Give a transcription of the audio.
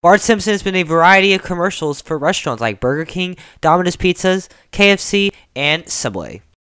Bart Simpson has been in a variety of commercials for restaurants like Burger King, Domino's Pizzas, KFC, and Subway.